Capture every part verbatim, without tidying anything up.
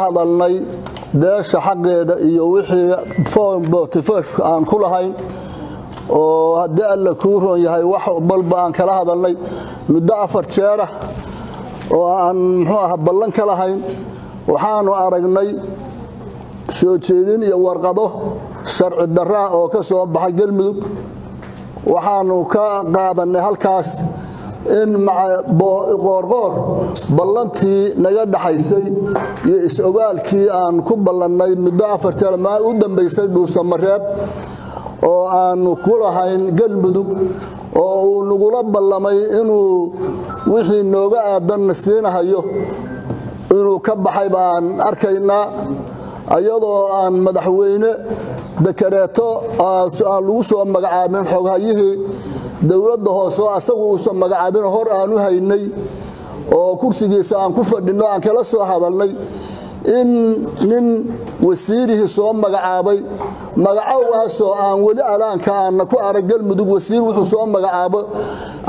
hadalnay deesha xaqeeda iyo wixii forty-five aan ku lahayn oo hadii alla ku roon yahay wax balba aan kala hadalnay muddo afar jeer ah oo aan muxuu ah ballan kala hayn waxaanu aragnay soo jeedin iyo warqado sharci darro oo ka soo baxay Galmudug waxaanu ka qaadanay halkaas in maca qoorqoor ballantii naga dhaxaysay iyo is-ogaalkii aan ku ballanay muddo afar jeer ma u dambeysay dhuusa mareeb oo aan ku lahayn Galmudug oo uu nagu la ballamay inuu wixii nooga aadan siinayo inuu ka baxay baan arkaynaa ayadoo aan madaxweyne dakareeto su'aal ugu soo magacaabeen xogaayihii dawladda hoose asagu uu soo magacaabeen hor aanu haynay oo kursigiisa aan ku fadhino aan kala soo hadalnay in nin wasiirihii soo magacaabay magacaas oo aan wali alaanka aan ku arag Galmudug wasiir wuxuu soo magacaabo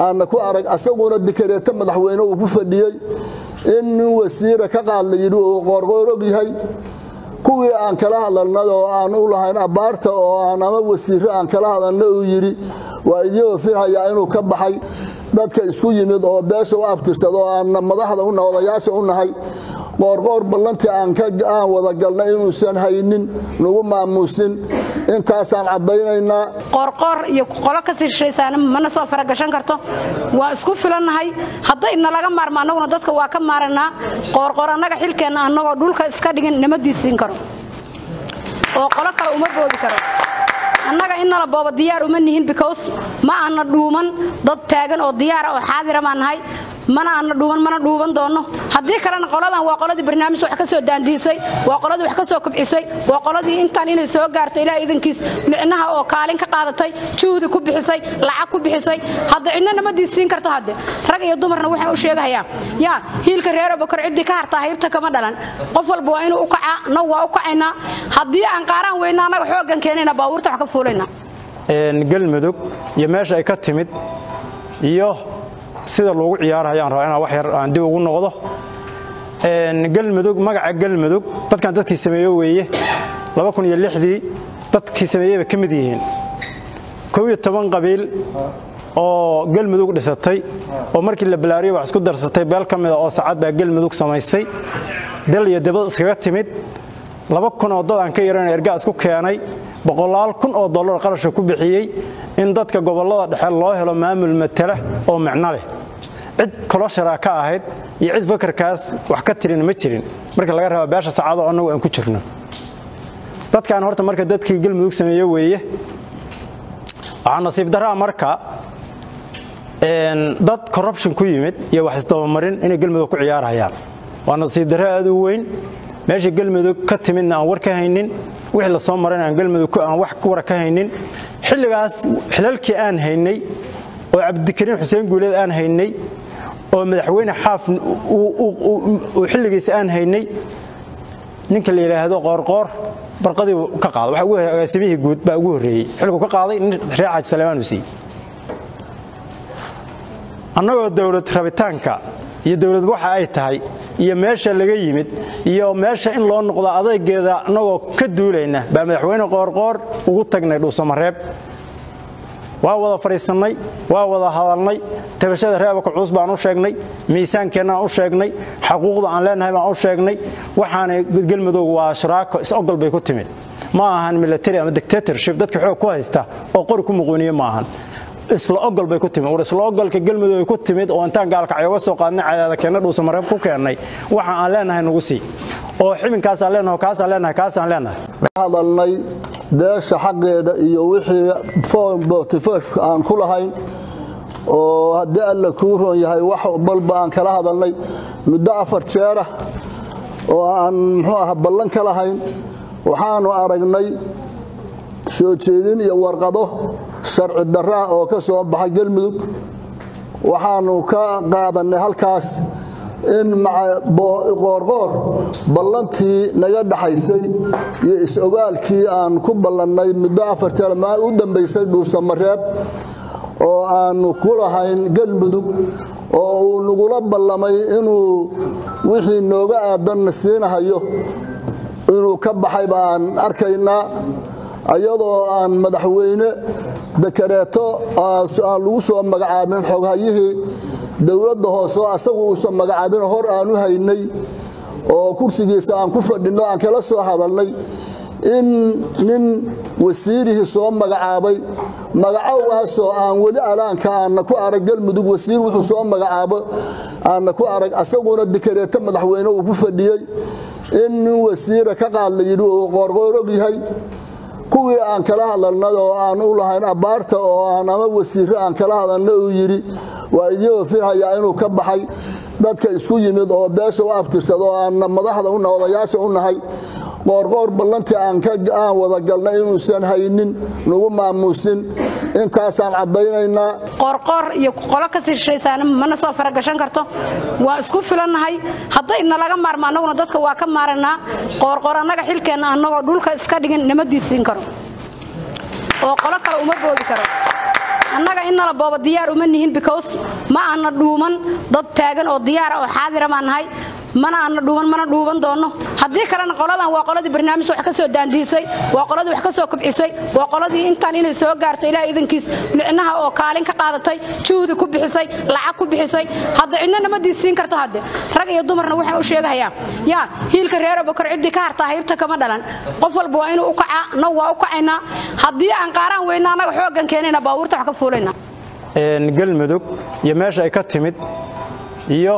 aan ku arag asaguna dakareeto madaxweyne uu ku fadhiyay in nin wasiir ka qaalay oo qorqoorog yahay kuwii aan kala hadalnay oo aan u lahayn abaarta oo aan ama wasiir aan kala hadalnay oo yiri waa idoo fiiraya inuu ka baxay dadka isku yimid oo beesha u abtirsado oo aan madaxda u noolayaasha u nahay qorqoor ballantii aan ka aan wada galnay inuu san haynin nagu maamuusin intaas aan cadeeynaynaa qorqoor iyo qolo ka sirshaysan ma nasoo faragashan karto waa isku filanahay hadayna laga maarmaanaguna dadka waa ka maarana qorqoor anaga xilkeena anagoo dhulka iska dhigin nama diidsin karo oo qolo kale uma boodi karo annaga in la boobo diyaar uma nihin because ma ana dhuuman dad taagan oo diyaar ah oo xaadir ma nahay mana ana dhuuman mana dhuuban doono hadii kalena qoladan waa qoladii barnaamij wax ka soo daandiisay waa qoladii wax ka soo kubcisay waa qoladii intaan inay soo gaarto ilaahay idankiis micnaha oo kaalin ka qaadatay juudi ku bixisay lacag ku bixisay hada cidna nama diidsiin karto hada rag iyo dumarna waxaan u sheegayaa yaa hiilka reero bakar cidii ka hartaa haybta kama dhalan qof walba waa inuu u kaca no waa u kacayna hadii aan qaran weynaa anaga xoogan keenayna baawurta wax ka fuulayna een Galmudug iyo meesha ay ka timid iyo sida loogu ciyaarayo aan raayna wax yar aan dib ugu noqdo een Galmudug magaca Galmudug dadkan dadkii sameeyay weeye two thousand and six dadkii sameeyay ka mid yihiin twelve qabiil oo Galmudug dhisatay oo markii la bilaariyay wax isku darsatay beel kamid oo saacad baa Galmudug sameysay dal iyo dibad iskaga timid two thousand oo dadaan ka yareen ergaa isku keenay boqolaal kun oo dollar qarash ku bixiyay in dadka gobolada dhexe loo helo maamul matala oo macna leh cid kala sharaaka ahayd iyo cid fakarkaas wax ka tirin ma jirin marka laga rabo beesha saacado annagu aan ku jirno dadkan horta marka dadkii Galmudug sameeyay weeye aan nasiib daraa marka een dad corruption ku yimid iyo wax isdaba marin in Galmudug ku ciyaarayaan waa nasiib daraa aad u weyn meesha Galmudug ka timidna aan war ka haynin wixii la soo maray aan Galmudug aan wax ku wara ka haynin xilligaas xilalkii aan haynay oo Cabdikariin Xuseen Guuleed aan haynay oo madaxweyne xaaf oo xilligiisa aan haynay ninka la yiraahdo qorqoor barqadii ka qaaday waxa uu hagaasimihi guud baa ugu horeeyay xilku ka qaaday Raaxad Salamaan usi annagoo dawlad rabitaanka iyo dawlad waxa ay tahay iyo meesha laga yimid iyo meesha in loo noqdo adeeggeeda anagoo ka duulayna baa madaxweyne qorqoor ugu tagnay dhuusa mareeb waa wada fariisanay waa wada hadalnay tabashada reebka cusub baan u sheegnay miisaankeena aan u sheegnay xuquuqda aan leenahay baan u sheegnay waxaana Galmudug waa sharaako is ogol bay ku timid ma ahan military ama dictatorship dadka xoog ku haysta oo qori ku muqooniyo ma ahan isla ogol bay ku timid oo isla ogolka Galmudug ay ku timid oo intaan gaalka cayaga soo qaadnay caadada keenna dhuusa mareeb ku keenay waxa aan leenahay nagu si oo xibinkaas aan leenahay kaas aan leenahay kaas aan leenahay hadalnay deesha xaqeeda iyo wixii forty-five aan ku lahayn oo hadii alla ku roon yahay wax balba aan kala hadalnay muddo afar jeer ah oo aan muxuu ah ballan kala hayn waxaanu aragnay soo jeedin iyo warqado sharci darro oo ka soo baxay Galmudug waxaanu ka qaadanay halkaas in maca qoorqoor ballantii naga dhaxaysay iyo is-ogaalkii aan ku ballanay muddo afar jeer ma u dambeysay dhuusa mareeb oo aan ku lahayn Galmudug oo nagula ballamay inuu wixii nooga aadan siinahayo inuu ka baxay baan arkaynaa ayadoo aan madaxweyne dakareeto su'aal ugu soo magacaabeen xogahayihii dawladda hoose asagu uu soo magacaabeen hor aanu haynay oo kursigiisa aan ku fadhino aan kala soo hadalnay in nin wasiirihi soo magacaabay magacaas oo aan wali alaanka aan ku arag Galmudug wasiir wuxuu soo magacaabo aan ku arag asaguna dakareeto madaxweyne uu ku fadhiyay in wasiirka ka qaallaydu qorqoorog yahay kuwi aan kala hadalnaa oo aan u lahayn abaarta oo aan ama wasiir aan kala hadalnaa uu yiri waa iyo fiicaya inuu ka baxay dadka isku yimid oo beesha u abtirsado aan madaxda u noqdayaasha u nahay qorqoor ballantii aan ka aan wada galnaa inuu san haynin lagu maamuusin intaas aan cadeynayna qorqoor iyo qolo ka sii shaysan mana soo faragashan karto waa isku filanahay hadayna laga maarmaanaguna dadka waa ka maarana qorqoor anaga xilkeena anagoo dhulka iska dhigin nima diidsin karo oo qolo kale uma boodi karo annaga in la boobo diyaar uma nihin because ma aan dhuuman dad taagan oo diyaar ah oo xaadir ma nahay mana aan dhuuman mana dhuuban doono hadii kalena qoladan waa qoladii barnaamij wax ka soo daandiisay waa qoladii wax ka soo kubcisay waa qoladii intaan inay soo gaarto ilaa idankiis micnaha oo kaalin ka qaadatay juudi ku bixisay lacag ku bixisay hadda cidna ma diidsiin karto hadda rag iyo dumarna waxay u sheegayaan yaa hiilka reero bakar cidii ka harta haybta kama dhalan qof walba waa inuu u kaca noo waa u kacayna hadii aan qaran weyna anaga xoogan keenayna baawurta wax ka fuuleyna een Galmudug iyo meesha ay ka timid iyo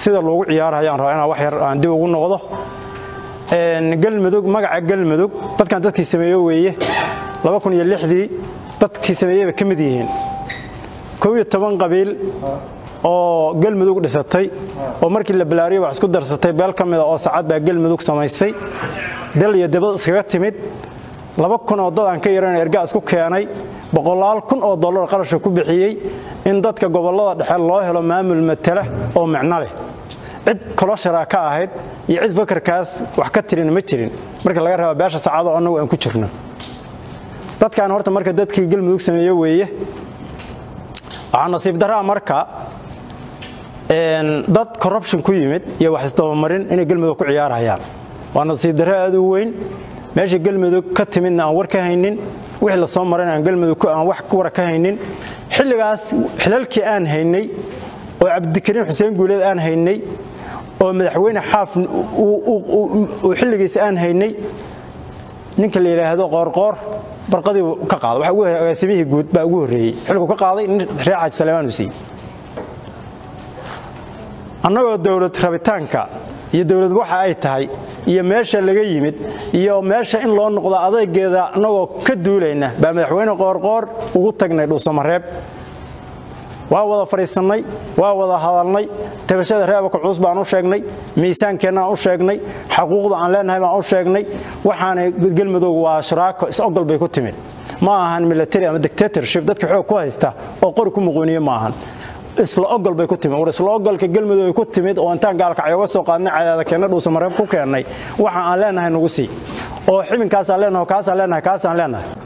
sida loogu ciyaarayaan raayna wax yar aan dib ugu noqdo een Galmudug magaca Galmudug dadkan dadkii sameeyay weeye laba kun iyo lixdii dadkii sameeyay ka mid yihiin toban qabiil oo Galmudug dhisatay oo markii la bilaariyay wax isku darsatay beel kamid ah oo saacad baa Galmudug sameysay dal iyo dibad iskaga timid laba kun oo dad aan ka yaraan ergaa isku keenay boqolaal kun oo dollar qarash ku bixiyay in dadka gobolada dhexe loo helo maamul matala oo macna leh cid kala sharaaka ahayd iyo cid fakarkaas wax ka tirin ma jirin marka laga rabo beesha saacado annagu aan ku jirno dadkan horta marka dadkii Galmudug sameeyay weeye aan nasiib daraa marka in dad corruption ku yimid iyo wax isdaba marin in Galmudug ku ciyaarayaan waa nasiib daraa aad u weyn meesha Galmudug ka timidna aan war ka haynin wixii la soo maray aan Galmudug ku aan wax ku war ka haynin xilligaas xilalkii aan haynay oo Cabdikariin Xuseen Guuleed aan haynay oo madaxweyne xaaf oo xilligaas aan haynay ninka la yiraahdo qorqoor barqadii ka qaado waxa uu hagaasibihi guud baa ugu horeeyay xilku ka qaaday Raaxad Salamaan Usi annagoo dawlad rabitaanka iyo dawlad waxa ay tahay iyo meesha laga yimid iyo meesha in loo noqdo adeeggeeda anagoo ka duulayna baa madaxweyne qorqoor ugu tagnay dhuusamareeb waa wada fariisanay waa wada hadalnay tabashada reebka cusub baan u sheegnay miisaankeena u sheegnay xuquuqda aan leenahay baan u sheegnay waxaana Galmudug waa sharaako is ogol bay ku timid ma ahan military ama dictatorship dadka xoog ku haysta oo qori ku muqooniye ma ahan isla ogol bay ku timid oo isla ogolka Galmudug ay ku timid oo intaan gaalka ayooga soo qaadnay cadaada keenna dhuusamareeb ku keenay waxa aan leenahay nagu si oo xibinkaas aan leenahay kaas aan leenahay kaas aan leenahay